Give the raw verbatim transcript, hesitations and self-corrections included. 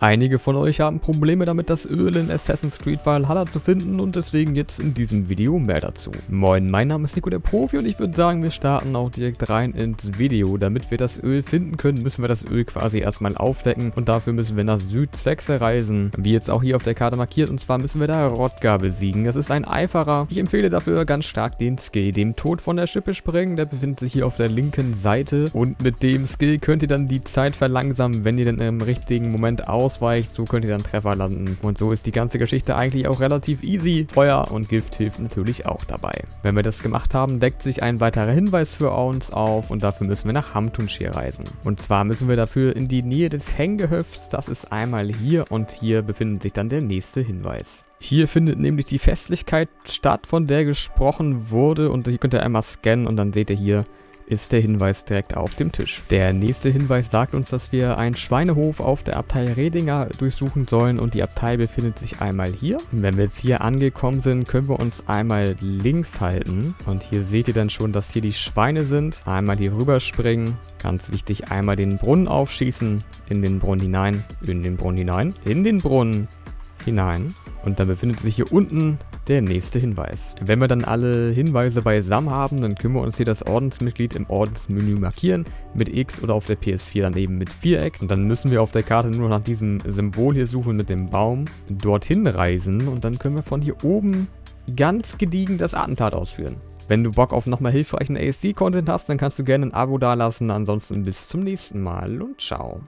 Einige von euch haben Probleme damit, das Öl in Assassin's Creed Valhalla zu finden und deswegen jetzt in diesem Video mehr dazu. Moin, mein Name ist Nico der Profi und ich würde sagen, wir starten auch direkt rein ins Video. Damit wir das Öl finden können, müssen wir das Öl quasi erstmal aufdecken und dafür müssen wir nach Südsachsen reisen. Wie jetzt auch hier auf der Karte markiert, und zwar müssen wir da Hrodgar besiegen. Das ist ein Eiferer. Ich empfehle dafür ganz stark den Skill, dem Tod von der Schippe springen. Der befindet sich hier auf der linken Seite und mit dem Skill könnt ihr dann die Zeit verlangsamen, wenn ihr dann im richtigen Moment aus Ausweicht, so könnt ihr dann Treffer landen. Und so ist die ganze Geschichte eigentlich auch relativ easy. Feuer und Gift hilft natürlich auch dabei. Wenn wir das gemacht haben, deckt sich ein weiterer Hinweis für uns auf und dafür müssen wir nach Hamtunshire reisen. Und zwar müssen wir dafür in die Nähe des Hängehöfts. Das ist einmal hier und hier befindet sich dann der nächste Hinweis. Hier findet nämlich die Festlichkeit statt, von der gesprochen wurde, und hier könnt ihr einmal scannen und dann seht ihr hier, ist der Hinweis direkt auf dem Tisch. Der nächste Hinweis sagt uns, dass wir einen Schweinehof auf der Abtei Redinger durchsuchen sollen und die Abtei befindet sich einmal hier. Und wenn wir jetzt hier angekommen sind, können wir uns einmal links halten und hier seht ihr dann schon, dass hier die Schweine sind. Einmal hier rüberspringen, ganz wichtig, einmal den Brunnen aufschießen, in den Brunnen hinein, in den Brunnen hinein, in den Brunnen hinein und dann befindet sich hier unten der nächste Hinweis. Wenn wir dann alle Hinweise beisammen haben, dann können wir uns hier das Ordensmitglied im Ordensmenü markieren, mit X oder auf der P S vier daneben mit Viereck. Und dann müssen wir auf der Karte nur nach diesem Symbol hier suchen mit dem Baum, dorthin reisen und dann können wir von hier oben ganz gediegen das Attentat ausführen. Wenn du Bock auf nochmal hilfreichen A S D-Content hast, dann kannst du gerne ein Abo dalassen. Ansonsten bis zum nächsten Mal und ciao.